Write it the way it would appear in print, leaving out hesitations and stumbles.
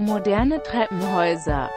Moderne Treppenhäuser